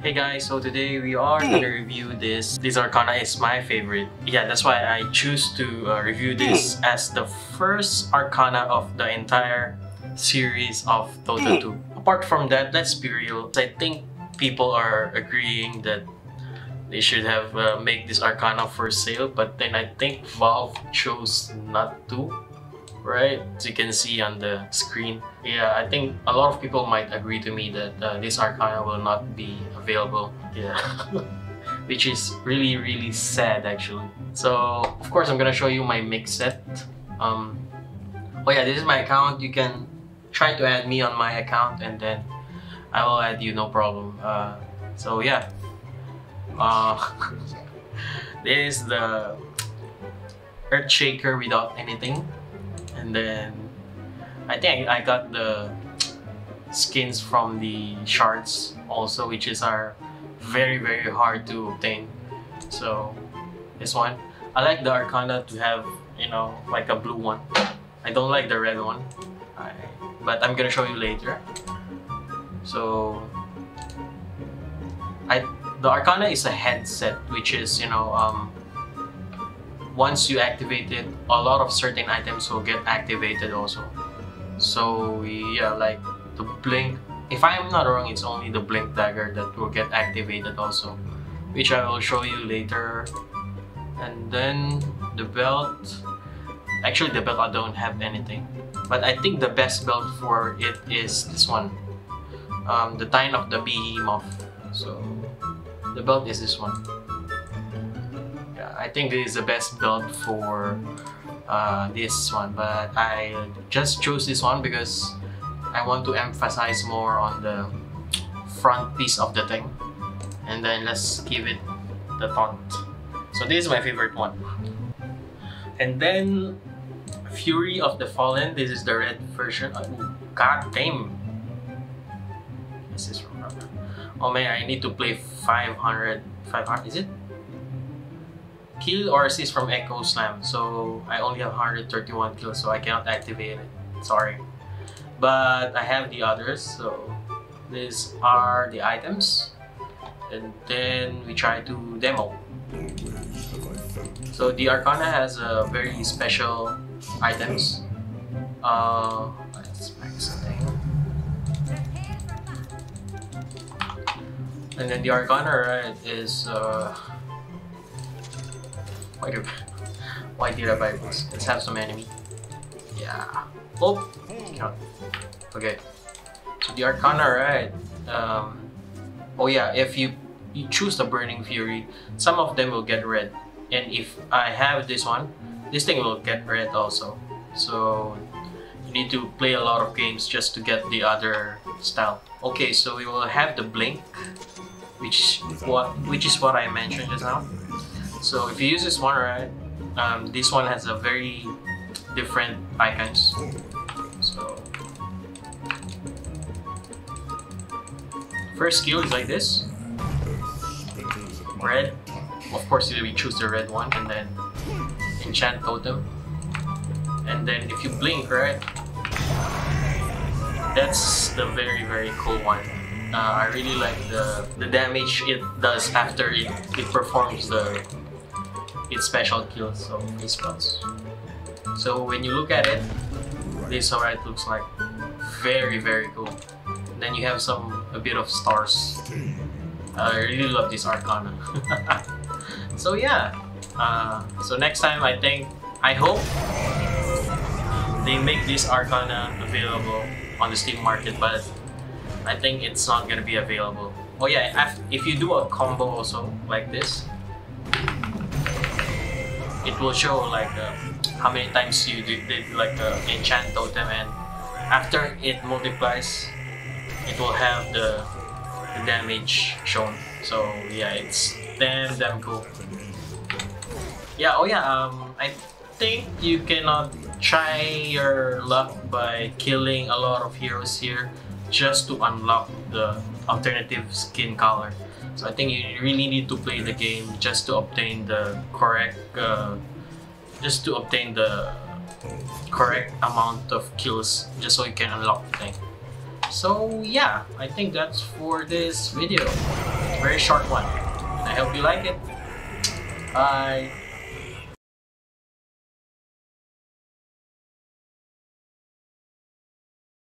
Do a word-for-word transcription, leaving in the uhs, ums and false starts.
Hey guys, so today we are going to review this. This Arcana is my favorite. Yeah, that's why I choose to uh, review this as the first Arcana of the entire series of Dota two. Apart from that, let's be real. I think people are agreeing that they should have uh, made this Arcana for sale, but then I think Valve chose not to. Right, as you can see on the screen. Yeah, I think a lot of people might agree to me that uh, this Arcana will not be available. Yeah, which is really really sad actually. So of course I'm gonna show you my mix set. Um, oh yeah, this is my account. You can try to add me on my account and then I will add you, no problem. Uh, so yeah, uh, this is the Earth Shaker without anything. And then I think I got the skins from the shards also, which is are very very hard to obtain. So this one, I like the Arcana to have, you know, like a blue one. I don't like the red one, I, but I'm gonna show you later. So I the Arcana is a headset, which is, you know, um, once you activate it, a lot of certain items will get activated also. So yeah, like the blink, if I'm not wrong, it's only the blink dagger that will get activated also, which I will show you later. And then the belt, actually the belt I don't have anything, but I think the best belt for it is this one, um, the Tiny of the Beamoth. So the belt is this one. I think this is the best build for uh, this one, but I just chose this one because I want to emphasize more on the front piece of the thing. And then let's give it the taunt. So this is my favorite one. And then Fury of the Fallen, this is the red version. Oh, god damn, this is wrong. Oh man, I need to play five hundred, five hundred, is it? Kill or assist from Echo Slam, so I only have one hundred thirty-one kills, so I cannot activate it, sorry. But I have the others, so these are the items. And then we try to demo. So the Arcana has a uh, very special items. Uh, let's make something. And then the Arcana is... Uh, Why did, why did I buy this? Let's have some enemy. Yeah. Oh! Cannot. Okay. So the Arcana, right? Um, oh yeah, if you, you choose the Burning Fury, some of them will get red. And if I have this one, this thing will get red also. So you need to play a lot of games just to get the other style. Okay, so we will have the Blink, which, what, which is what I mentioned just now. So if you use this one, right, um, this one has a very different icons. So first skill is like this, red. Of course, we choose the red one, and then Enchant Totem. And then if you blink, right, that's the very very cool one. Uh, I really like the the damage it does after it it performs the. It's special kills, so free spells. So when you look at it, this alright looks like very very cool. And then you have some a bit of stars. Uh, I really love this Arcana. So yeah. Uh, so next time I think I hope they make this Arcana available on the Steam Market, but I think it's not gonna be available. Oh yeah, if you do a combo also like this, it will show like uh, how many times you did, did like uh, enchant totem, and after it multiplies, it will have the, the damage shown. So yeah, it's damn damn cool. Yeah. Oh yeah. Um, I think you cannot try your luck by killing a lot of heroes here just to unlock the alternative skin color. So I think you really need to play the game just to obtain the correct, uh, just to obtain the correct amount of kills, just so you can unlock the thing. So yeah, I think that's for this video. Very short one. I hope you like it. Bye.